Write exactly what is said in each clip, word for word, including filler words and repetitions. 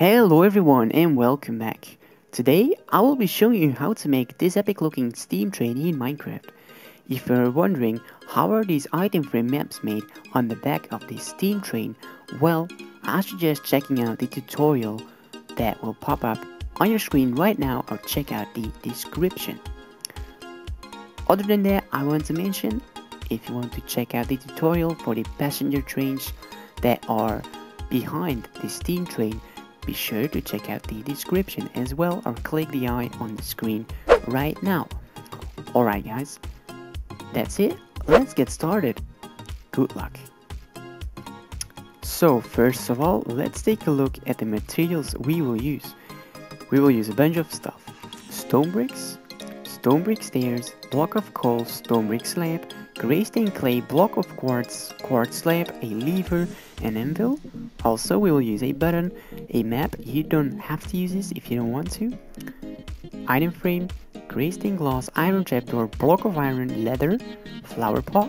Hello everyone and welcome back. Today I will be showing you how to make this epic looking Steam trainee in Minecraft. If you are wondering how are these item frame maps made on the back of this Steam train, well, I suggest checking out the tutorial that will pop up on your screen right now or check out the description. Other than that, I want to mention, if you want to check out the tutorial for the passenger trains that are behind the Steam train, be sure to check out the description as well or click the eye on the screen right now. Alright guys, that's it, let's get started. Good luck. So first of all, let's take a look at the materials we will use. We will use a bunch of stuff. Stone bricks, stone brick stairs, block of coal, stone brick slab, grey stained clay, block of quartz, quartz slab, a lever, an anvil. Also we will use a button, a map, you don't have to use this if you don't want to. Item frame, grey stained glass, iron trapdoor, block of iron, leather, flower pot,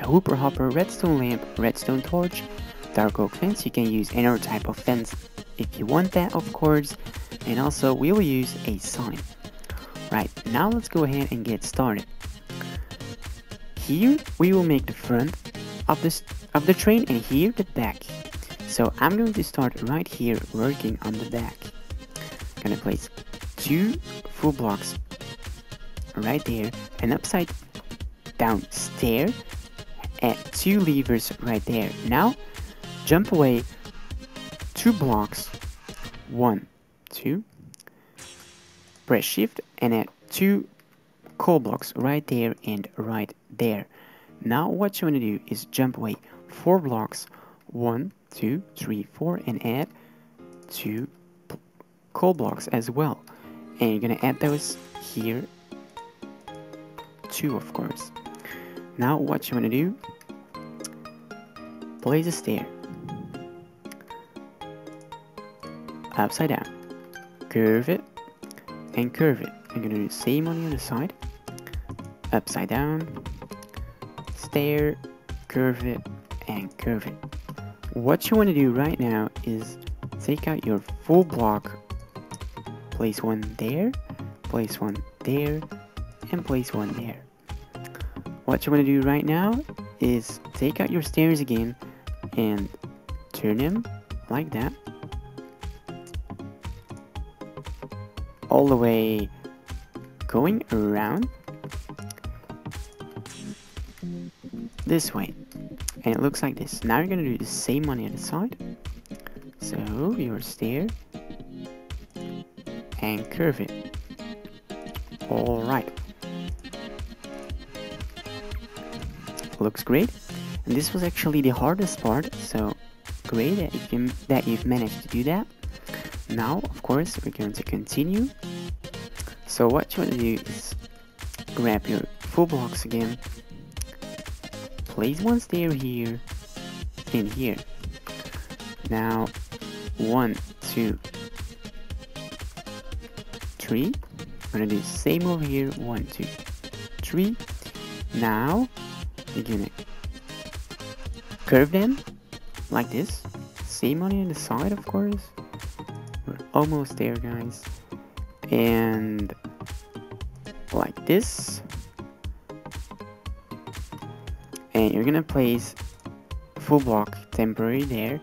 a hooper hopper, redstone lamp, redstone torch, dark oak fence, you can use any other type of fence if you want that of course. And also we will use a sign. Right, now let's go ahead and get started. Here we will make the front of this of the train and here the back. So I'm going to start right here working on the back. I'm gonna place two full blocks right there, an upside down stair and two levers right there. Now jump away two blocks, one, two, press shift and add two coal blocks right there and right there. Now what you want to do is jump away four blocks, one, two, three, four, and add two coal blocks as well. And you're gonna add those here, two of course. Now what you want to do, place a stair upside down, curve it and curve it. You're gonna do the same on the other side, upside down, stair, curve it and curve it. What you want to do right now is take out your full block, place one there, place one there and place one there. What you want to do right now is take out your stairs again and turn them like that all the way going around this way, and it looks like this. Now you're gonna do the same on the other side, so your stair and curve it. Alright, looks great, and this was actually the hardest part, so great that, if you, that you've managed to do that. Now of course we're going to continue, so what you want to do is grab your full blocks again, place one stair here and here. Now one, two, three. We're gonna do the same over here. One, two, three. Now you're gonna curve them like this. Same on the other side, of course. We're almost there, guys. And like this. And you're gonna place full block temporary there.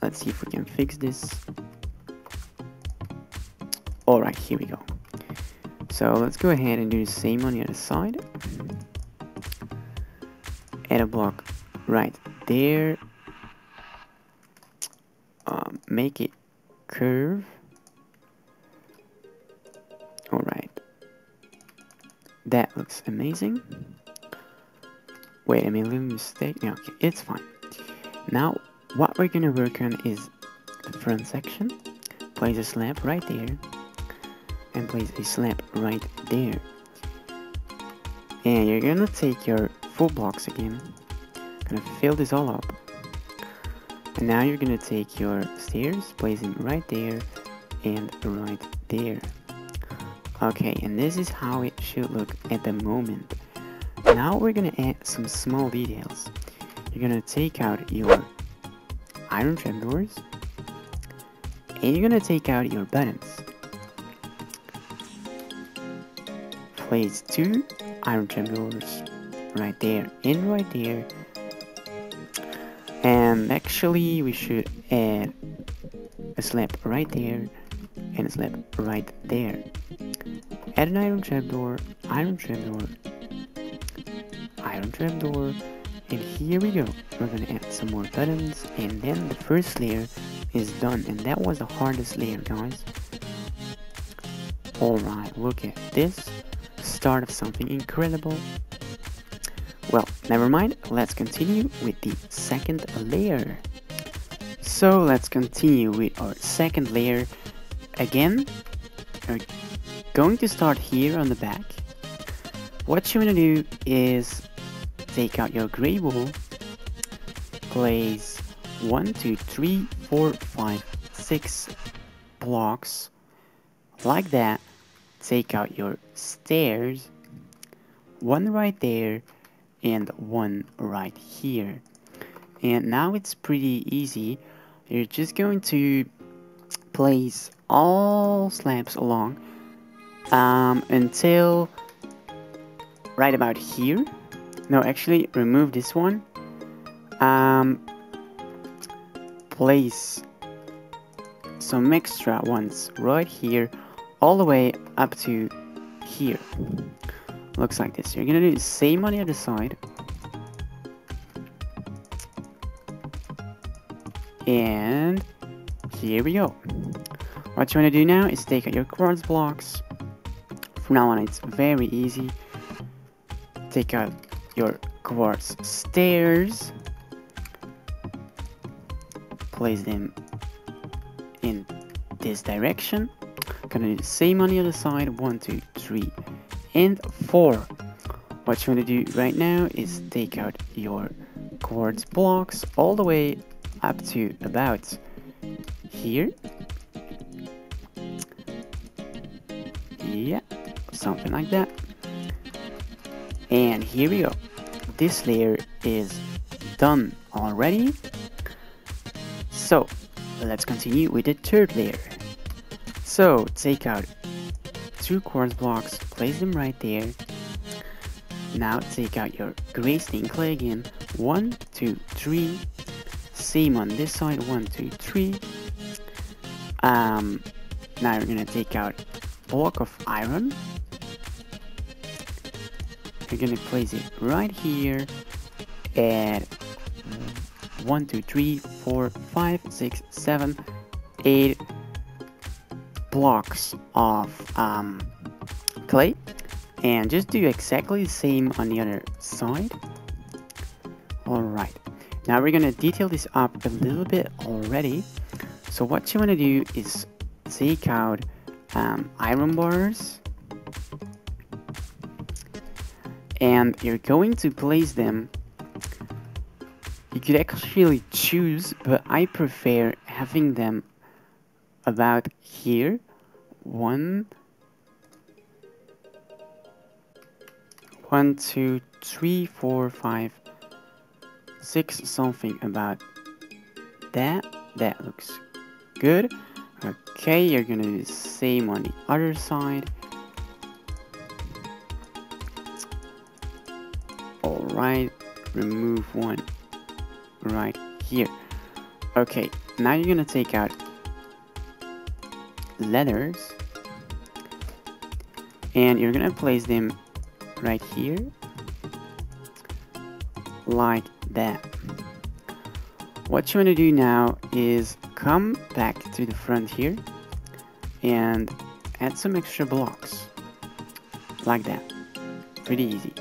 Let's see if we can fix this. Alright, here we go. So let's go ahead and do the same on the other side. Add a block right there. Um, make it curve. Alright. That looks amazing. Wait, I made a little mistake. No, okay, it's fine. Now, what we're gonna work on is the front section. Place a slab right there, and place a slab right there. And you're gonna take your full blocks again. Gonna fill this all up. And now you're gonna take your stairs, place them right there, and right there. Okay, and this is how it should look at the moment. Now we're gonna add some small details. You're gonna take out your iron trapdoors, and you're gonna take out your buttons. Place two iron triangles right there and right there. And actually we should add a slab right there and a slab right there. Add an iron trapdoor, iron trapdoor, iron trapdoor, and here we go. We're gonna add some more buttons, and then the first layer is done, and that was the hardest layer, guys. Alright, look at this. Start of something incredible. Well, never mind, let's continue with the second layer. So let's continue with our second layer. Again, we're going to start here on the back. What you're gonna do is take out your gray wool, place one, two, three, four, five, six blocks like that. Take out your stairs, one right there and one right here. And now it's pretty easy. You're just going to place all slabs along um, until right about here. No, actually remove this one. Um, place some extra ones right here, all the way up to here. Looks like this. You're gonna do the same on the other side. And here we go. What you wanna do now is take out your quartz blocks. From now on it's very easy. Take out your quartz stairs. Place them in this direction. Gonna do the same on the other side, one, two, three, and four. What you want to do right now is take out your quartz blocks all the way up to about here. Yeah, something like that. And here we go. This layer is done already. So let's continue with the third layer. So take out two quartz blocks, place them right there. Now take out your gray stained clay again, one, two, three. Same on this side, one, two, three. Um, now you're gonna take out a block of iron. You're gonna place it right here at one, two, three, four, five, six, seven, eight. Blocks of um, clay, and just do exactly the same on the other side. Alright, now we're gonna detail this up a little bit already. So what you want to do is take out um, iron bars, and you're going to place them. You could actually choose, but I prefer having them about here. One, one, two, three, four, five, six, something about that. That looks good. Okay, you're gonna do the same on the other side. Alright, remove one right here. Okay, now you're gonna take out letters, and you're gonna place them right here like that. What you want to do now is come back to the front here and add some extra blocks like that. Pretty easy.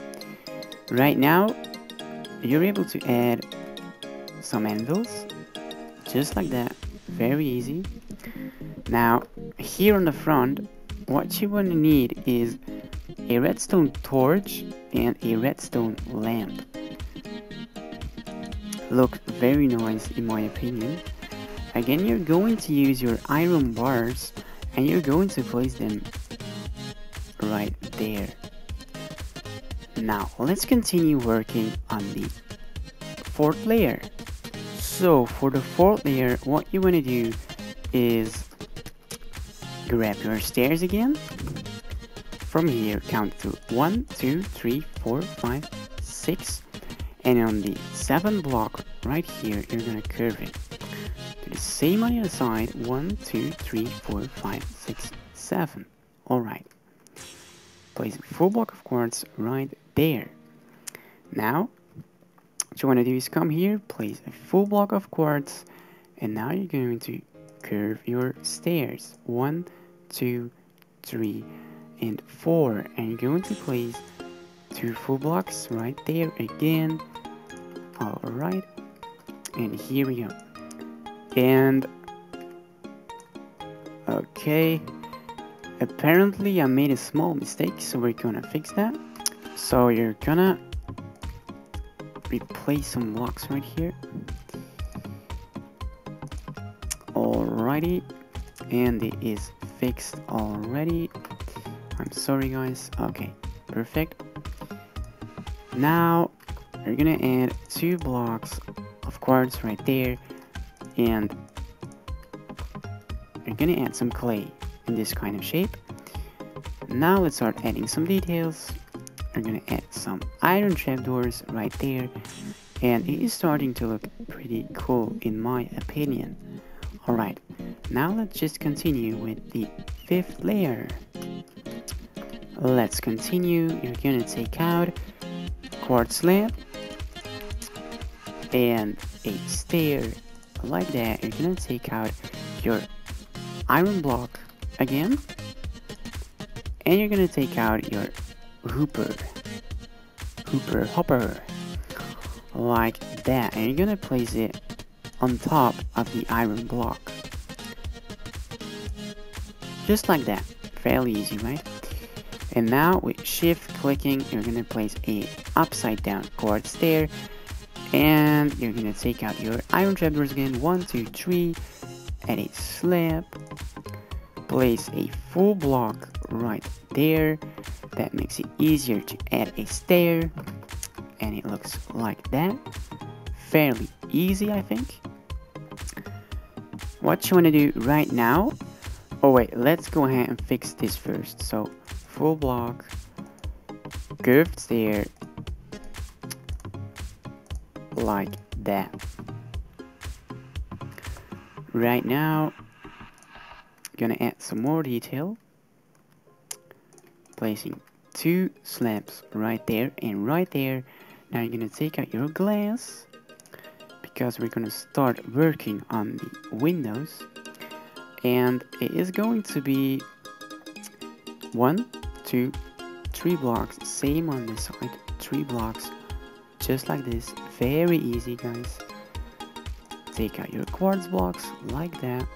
Right now you're able to add some anvils just like that. Very easy. Now here on the front, what you want to need is a redstone torch and a redstone lamp. Look very nice in my opinion. Again, you're going to use your iron bars and you're going to place them right there. Now let's continue working on the fourth layer. So for the fourth layer, what you want to do is Grab your stairs again. From here, count through one, two, three, four, five, six. And on the seven block right here, you're gonna curve it to the same on the other side. One, two, three, four, five, six, seven. Alright, place a full block of quartz right there. Now what you want to do is come here, place a full block of quartz, and now you're going to curve your stairs, one, two, three, and four, and you're going to place two full blocks right there again. Alright, and here we go. And okay, apparently I made a small mistake, so we're gonna fix that. So you're gonna replace some blocks right here. Alrighty, and it is fixed already. I'm sorry guys. Okay, perfect. Now we're gonna add two blocks of quartz right there, and we're gonna add some clay in this kind of shape. Now let's start adding some details. We're gonna add some iron trapdoors right there, and it is starting to look pretty cool in my opinion. Alright, now let's just continue with the fifth layer. Let's continue. You're gonna take out quartz slab and a stair like that. You're gonna take out your iron block again, and you're gonna take out your hooper hooper hopper like that, and you're gonna place it on top of the iron block just like that. Fairly easy, right? And now with shift clicking, you're gonna place a upside down quartz stair, and you're gonna take out your iron trapdoors again, one, two, three, and a slab. Place a full block right there. That makes it easier to add a stair, and it looks like that. Fairly easy, I think. What you want to do right now, oh wait, let's go ahead and fix this first. So full block, curved stair like that. Right now gonna add some more detail, placing two slabs right there and right there. Now you're gonna take out your glass, because we're gonna start working on the windows, and it is going to be one, two, three blocks, same on this side, three blocks just like this. Very easy guys. Take out your quartz blocks like that.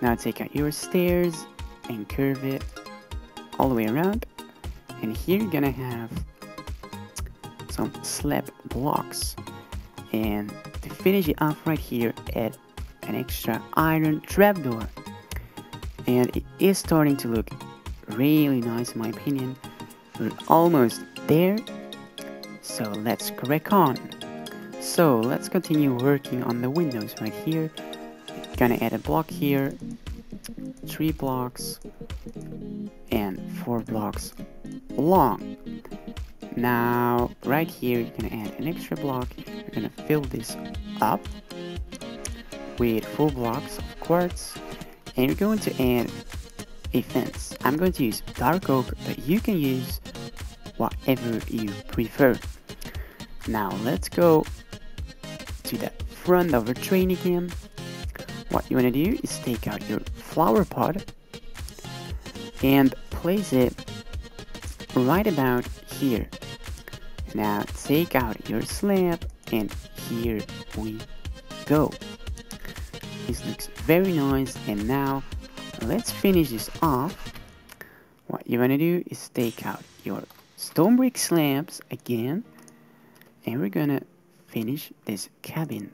Now take out your stairs and curve it all the way around, and here you're gonna have some slab blocks, and to finish it off right here, add an extra iron trapdoor, and it is starting to look really nice in my opinion. We're almost there, so let's crack on. So let's continue working on the windows right here. Gonna add a block here, three blocks and four blocks long. Now right here you're gonna add an extra block. You're gonna fill this up with full blocks of quartz, and you're going to add a fence. I'm going to use dark oak, but you can use whatever you prefer. Now let's go to the front of our train again. What you want to do is take out your flower pot and place it right about here. Now take out your slab, and here we go. This looks very nice. And now let's finish this off. What you want to do is take out your stone brick slabs again, and we're gonna finish this cabin,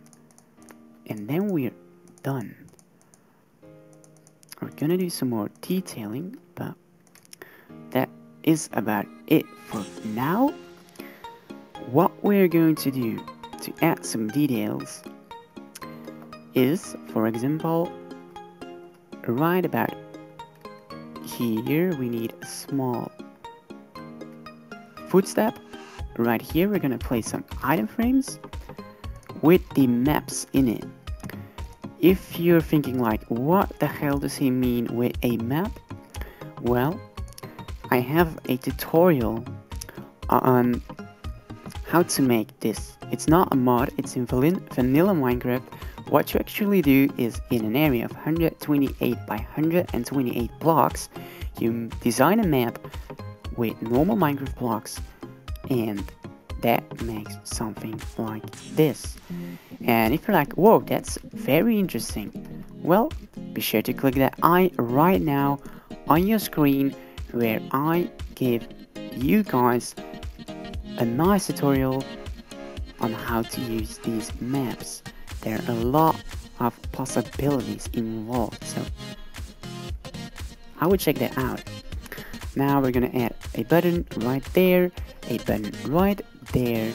and then we're done. We're gonna do some more detailing, but that is about it for now. What we're going to do to add some details is, for example, right about here we need a small footstep. Right here we're gonna place some item frames with the maps in it. If you're thinking like, what the hell does he mean with a map? Well, I have a tutorial on how to make this. It's not a mod, it's in vanilla Minecraft. What you actually do is, in an area of one hundred twenty-eight by one hundred twenty-eight blocks, you design a map with normal Minecraft blocks, and that makes something like this. And if you're like, whoa, that's very interesting, well, be sure to click that I right now on your screen, where I give you guys a nice tutorial on how to use these maps. There are a lot of possibilities involved, so I would check that out. Now we're gonna add a button right there, a button right there,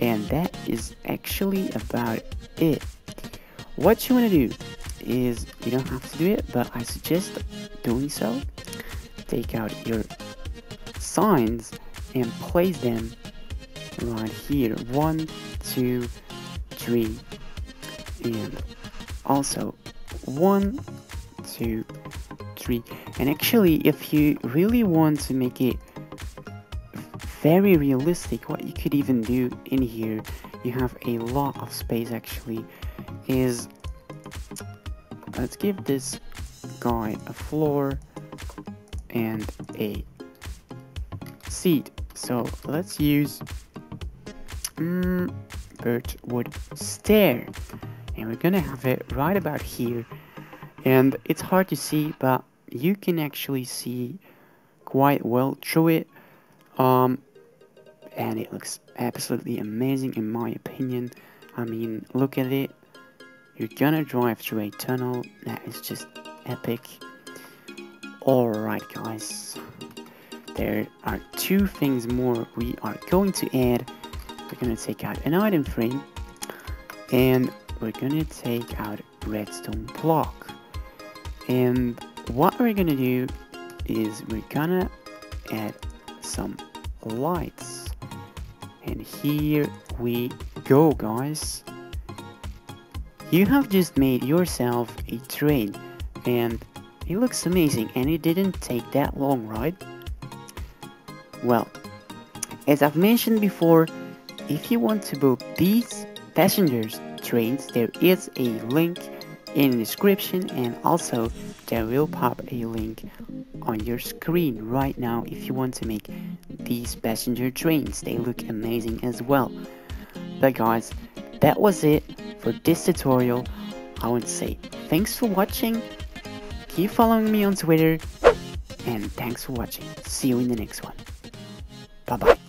and that is actually about it. What you want to do is, you don't have to do it, but I suggest doing so. Take out your signs and place them right here, one, two, three, and also one, two, three. And actually, if you really want to make it very realistic, what you could even do in here, you have a lot of space actually, is let's give this guy a floor and a seat. So let's use um, birchwood stair, and we're gonna have it right about here. And it's hard to see, but you can actually see quite well through it, um, and it looks absolutely amazing in my opinion. I mean, look at it. You're gonna drive through a tunnel. That is just epic. Alright guys, there are two things more we are going to add. We're gonna take out an item frame, and we're gonna take out redstone block. And what we're gonna do is we're gonna add some lights. And here we go guys. You have just made yourself a train, and it looks amazing, and it didn't take that long, right? Well, as I've mentioned before, if you want to book these passengers trains, there is a link in the description, and also there will pop a link on your screen right now if you want to make these passenger trains. They look amazing as well. But guys, that was it for this tutorial. I want to say thanks for watching. Keep following me on Twitter, and thanks for watching. See you in the next one. Bye bye.